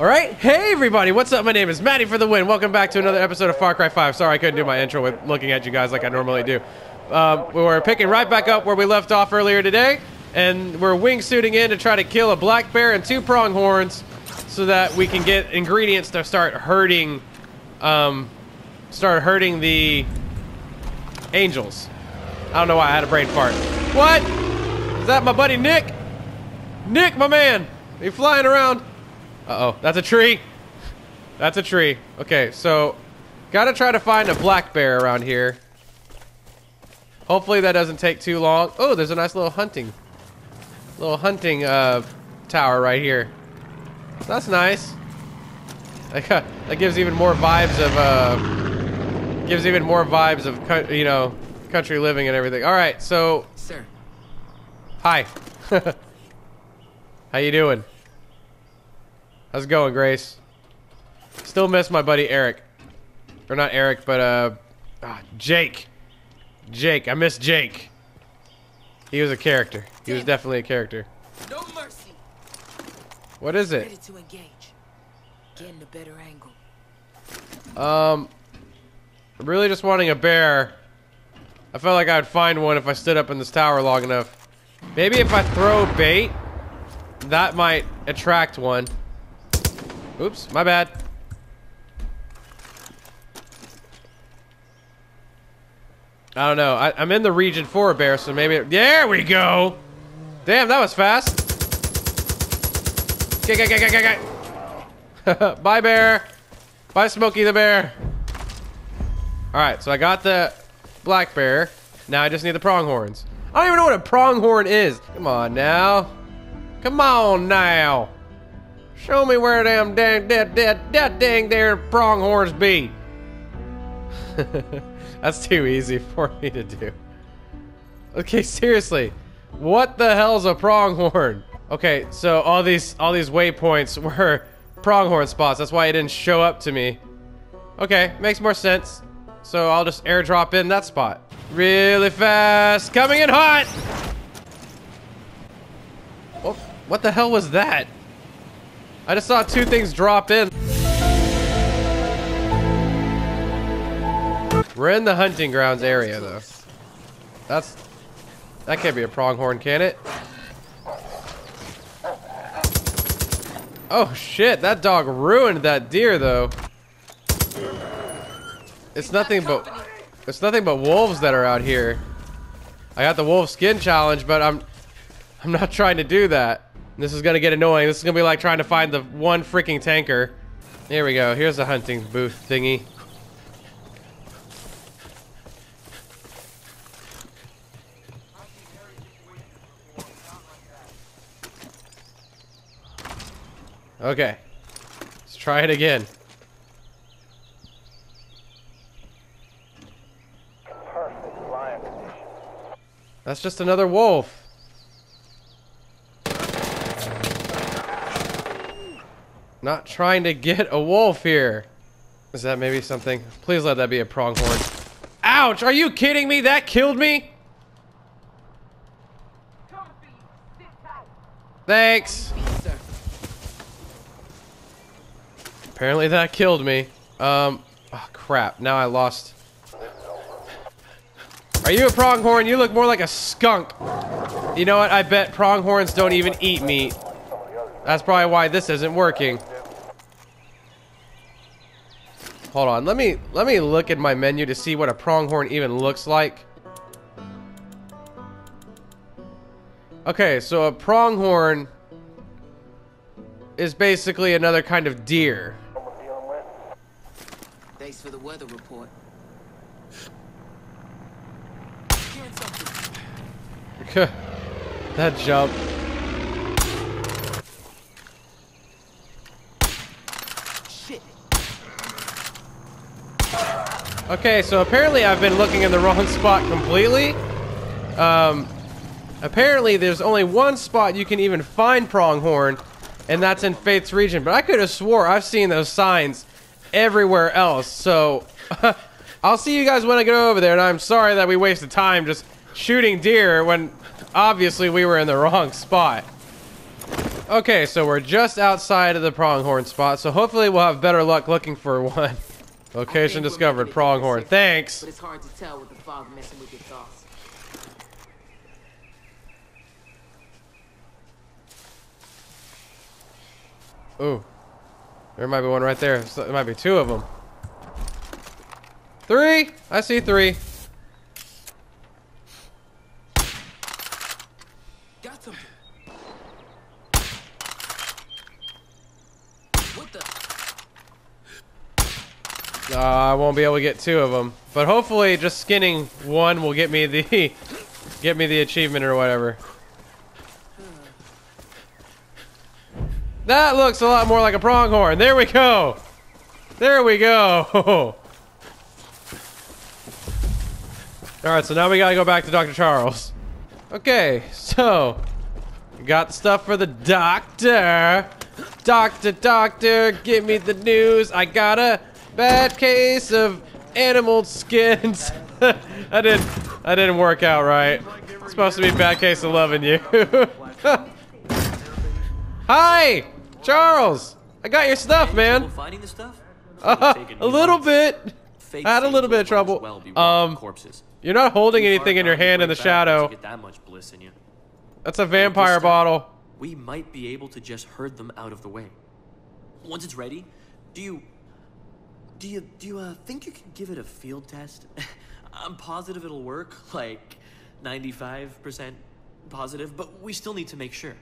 Alright, hey everybody, what's up? My name is Matty for the win. Welcome back to another episode of Far Cry 5. Sorry I couldn't do my intro with looking at you guys like I normally do. We're picking right back up where we left off earlier today, and we're wingsuiting in to try to kill a black bear and two pronghorns so that we can get ingredients to start herding the angels. I don't know why I had a brain fart. What? Is that my buddy Nick? Nick, my man! Are you flying around? Uh-oh, that's a tree. That's a tree. Okay, so gotta try to find a black bear around here. Hopefully that doesn't take too long. Oh, there's a nice little hunting tower right here. That's nice. That gives even more vibes of you know, country living and everything. All right, so sir. Hi. How you doing? How's it going, Grace? Still miss my buddy Eric. Or not Eric, but Jake. Jake. I miss Jake. He was a character. He was definitely a character. No mercy. What is it? Ready to engage. Getting a better angle. I'm really just wanting a bear. I felt like I would find one if I stood up in this tower long enough. Maybe if I throw bait, that might attract one. Oops, my bad. I don't know. I'm in the region for a bear, so maybe... There we go! Damn, that was fast. Okay. Bye, bear. Bye, Smokey the bear. Alright, so I got the black bear. Now I just need the pronghorns. I don't even know what a pronghorn is. Come on now. Come on now. Show me where them dang there pronghorns be. That's too easy for me to do. Okay, seriously, what the hell's a pronghorn? Okay, so all these waypoints were pronghorn spots. That's why it didn't show up to me. Okay, makes more sense. So I'll just airdrop in that spot really fast. Coming in hot. Oh, what the hell was that? I just saw two things drop in. We're in the hunting grounds area, though. That can't be a pronghorn, can it? Oh shit! That dog ruined that deer, though. It's nothing but wolves that are out here. I got the wolf skin challenge, but I'm not trying to do that. This is gonna get annoying. This is gonna be like trying to find the one freaking tanker. Here we go. Here's the hunting booth thingy. Okay. Let's try it again. That's just another wolf. Not trying to get a wolf here. Is that maybe something? Please let that be a pronghorn. Ouch! Are you kidding me? That killed me? Thanks. Apparently that killed me. Oh crap. Now I lost. Are you a pronghorn? You look more like a skunk. You know what? I bet pronghorns don't even eat meat. That's probably why this isn't working. Hold on, let me look at my menu to see what a pronghorn even looks like. Okay, so a pronghorn is basically another kind of deer. Thanks for the weather report. That jump. Okay, so apparently I've been looking in the wrong spot completely. Apparently there's only one spot you can even find pronghorn, and that's in Faith's region. But I could have swore I've seen those signs everywhere else. So I'll see you guys when I go over there, and I'm sorry that we wasted time just shooting deer when obviously we were in the wrong spot. Okay, so we're just outside of the pronghorn spot, so hopefully we'll have better luck looking for one. Location discovered, pronghorn. Thanks. But it's hard to tell with the fog messing with your thoughts. Ooh. There might be one right there. So there might be two of them. Three! I see three. Got something. What the? I won't be able to get two of them. But hopefully just skinning one will get me the achievement or whatever. That looks a lot more like a pronghorn. There we go. There we go. Alright, so now we gotta go back to Dr. Charles. Okay, so we got the stuff for the doctor. Doctor, give me the news. I got a bad case of animal skins. I didn't work out right. It's supposed to be bad case of loving you. Hi! Charles! I got your stuff, man. A little bit. I had a little bit of trouble. You're not holding anything in your hand in the shadow. That's a vampire bottle. We might be able to just herd them out of the way. Once it's ready, do you think you can give it a field test? I'm positive it'll work, like 95% positive, but we still need to make sure.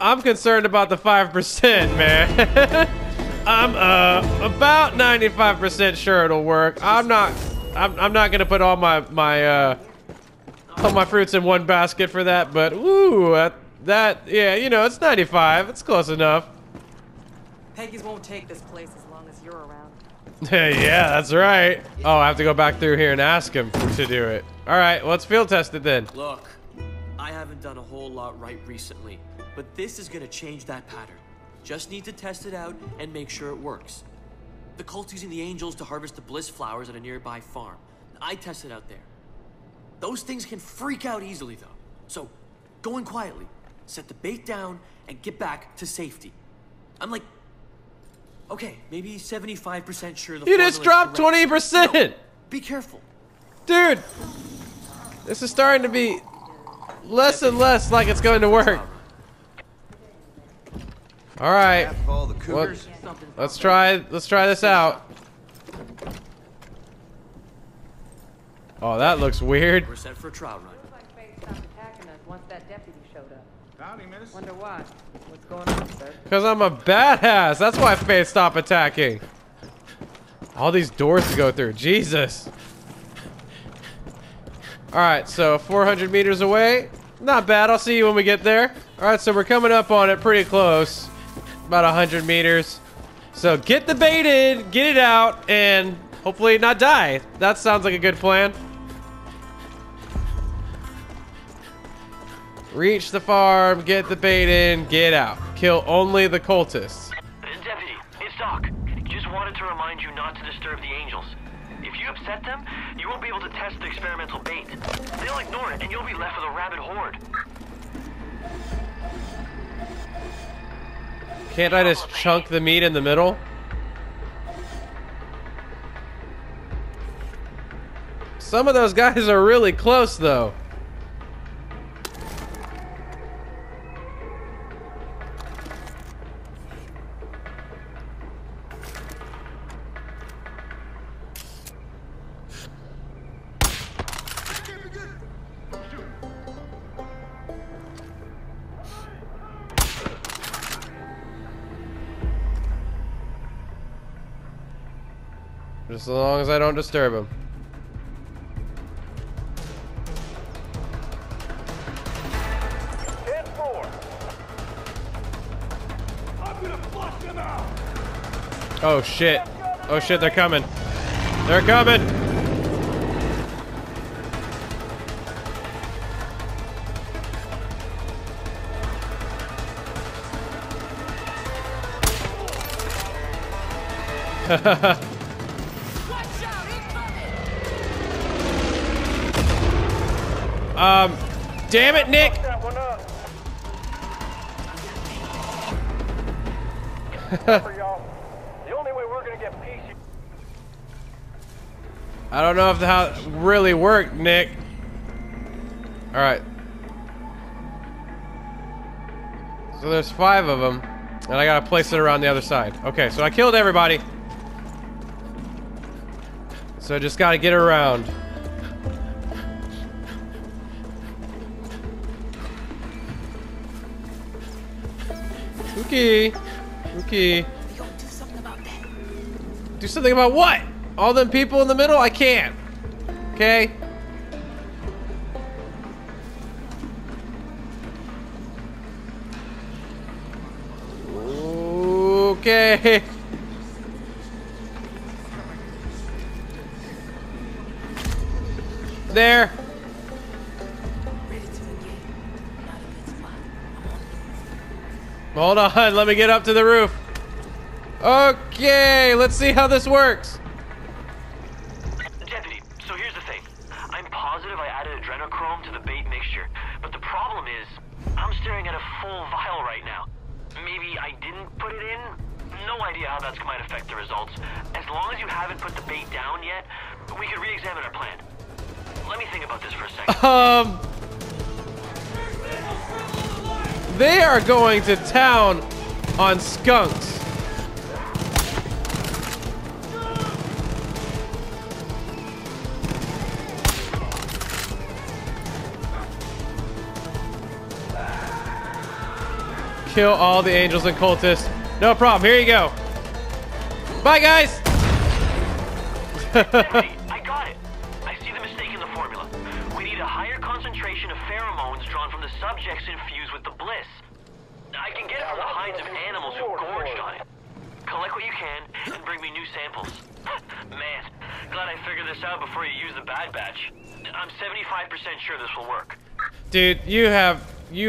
I'm concerned about the 5%, man. I'm about 95% sure it'll work. I'm not gonna put all my fruits in one basket for that, but ooh, yeah, you know, it's 95. It's close enough. Peggy's won't take this place as long as you're around. Yeah, that's right. Oh, I have to go back through here and ask him to do it. All right, well, let's field test it then. Look, I haven't done a whole lot right recently, but this is gonna change that pattern. Just need to test it out and make sure it works. The cult's using the angels to harvest the bliss flowers at a nearby farm. I tested out there. Those things can freak out easily, though. So, go in quietly, set the bait down, and get back to safety. I'm like, okay, maybe 75% sure the formula is correct. You just dropped 20%! No, be careful. Dude! This is starting to be less and less like it's going to work. All right, let's try this out. Oh, that looks weird. We're set for a trial run. Looks like Faith stopped attacking us once that deputy showed up. Howdy, miss. Wonder why. What's going on, sir? Because I'm a badass. That's why Faith stopped attacking. All these doors to go through. Jesus. All right, so 400 meters away. Not bad. I'll see you when we get there. All right, so we're coming up on it pretty close. About 100 meters. So get the bait in, get it out, and hopefully not die. That sounds like a good plan. Reach the farm, get the bait in, get out. Kill only the cultists. Deputy, it's Doc. Just wanted to remind you not to disturb the angels. If you upset them, you won't be able to test the experimental bait. They'll ignore it, and you'll be left with a rabid horde. Can't I just chunk the meat in the middle? Some of those guys are really close, though. Just as long as I don't disturb him. Hit four. I'm gonna flush them out. Oh shit. Oh shit, they're coming. They're coming. Hahaha. Damn it, Nick! I don't know if that really worked, Nick. All right. So there's 5 of them, and I gotta place it around the other side. Okay, so I killed everybody. So I just gotta get around. Okay. Okay. We gotta do something about that. Do something about what? All them people in the middle? I can't. Okay. Okay. There. Hold on, let me get up to the roof. Okay, let's see how this works. Deputy, so here's the thing. I'm positive I added adrenochrome to the bait mixture, but the problem is I'm staring at a full vial right now. Maybe I didn't put it in? No idea how that might affect the results. As long as you haven't put the bait down yet, we can re-examine our plan. Let me think about this for a second. They are going to town on skunks. Kill all the angels and cultists. No problem. Here you go. Bye, guys. I got it. I see the mistake in the formula. We need a higher concentration of pheromones drawn from the subjects infused with the bliss. I can get it from the hides of animals who gorged on it. Collect what you can and bring me new samples. Man, glad I figured this out before you use the bad batch. I'm 75% sure this will work. Dude, you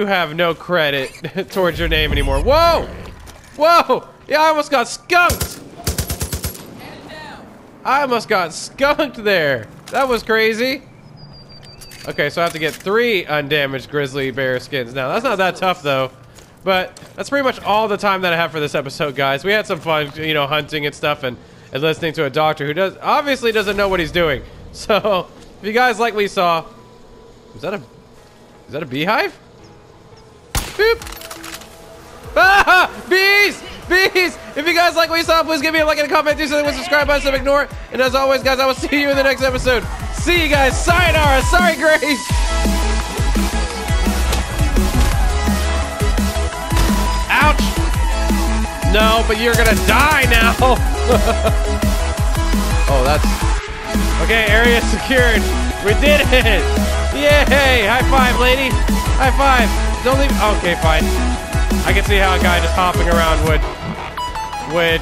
have no credit towards your name anymore. Whoa! Whoa! Yeah, I almost got skunked! I almost got skunked there! That was crazy! Okay, so I have to get 3 undamaged grizzly bear skins now. That's not that tough, though. But that's pretty much all the time that I have for this episode, guys. We had some fun, you know, hunting and stuff and listening to a doctor who obviously doesn't know what he's doing. So, if you guys like what you saw... Is that a beehive? Boop. Ah, bees! Bees! If you guys like what you saw, please give me a like and a comment. Do something with the subscribe button, so ignore it. And as always, guys, I will see you in the next episode. See you guys. Sayonara. Sorry, Grace. Ouch. No, but you're going to die now. Oh, that's... Okay, area secured. We did it. Yay. High five, lady. High five. Don't leave. Okay, fine. I can see how a guy just hopping around would